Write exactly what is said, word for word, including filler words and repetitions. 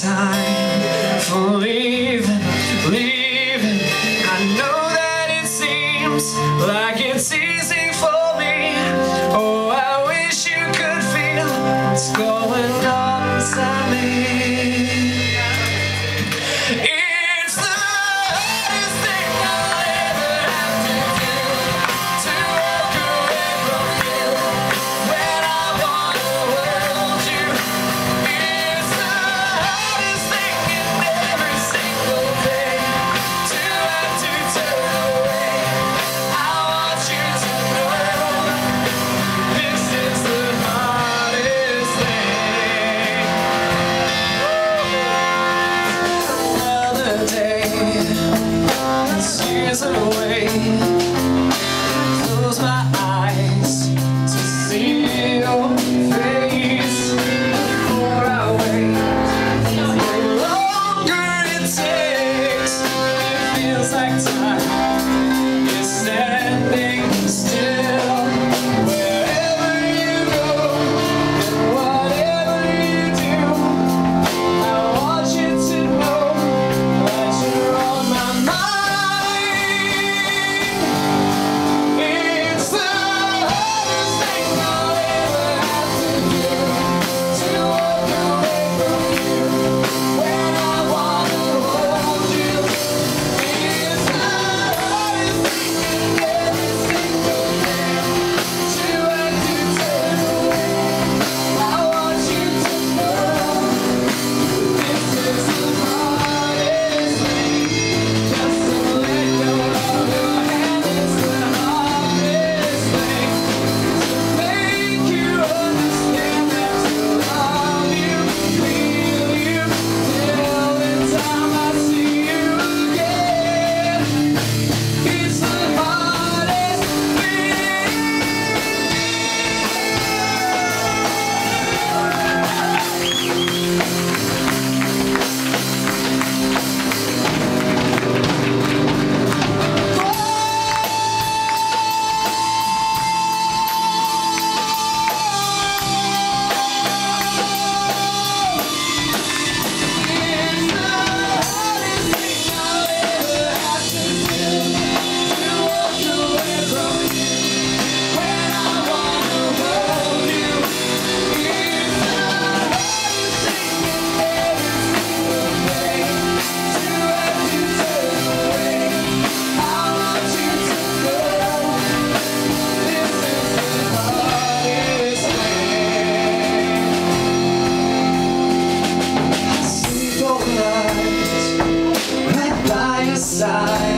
Time for leaving, leaving. I know that it seems like it's easy for me. Oh, I wish you could feel what's going on inside me. It's the hardest thing I'll ever have to do, to walk away from you when I wanna hold you. It's the away. Close my eyes to see your face. Before I wait, the longer it takes, it feels like time is standing still. Wherever you go, and whatever you do, I want you to know that you're on my mind. Side